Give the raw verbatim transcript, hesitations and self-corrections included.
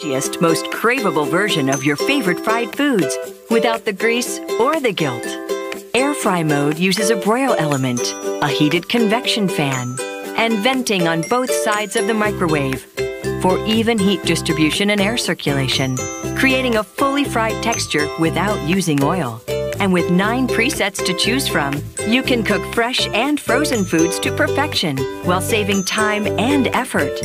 tastiest, most craveable version of your favorite fried foods without the grease or the guilt. Air fry mode uses a broil element, a heated convection fan, and venting on both sides of the microwave for even heat distribution and air circulation, creating a fully fried texture without using oil. And with nine presets to choose from, you can cook fresh and frozen foods to perfection while saving time and effort.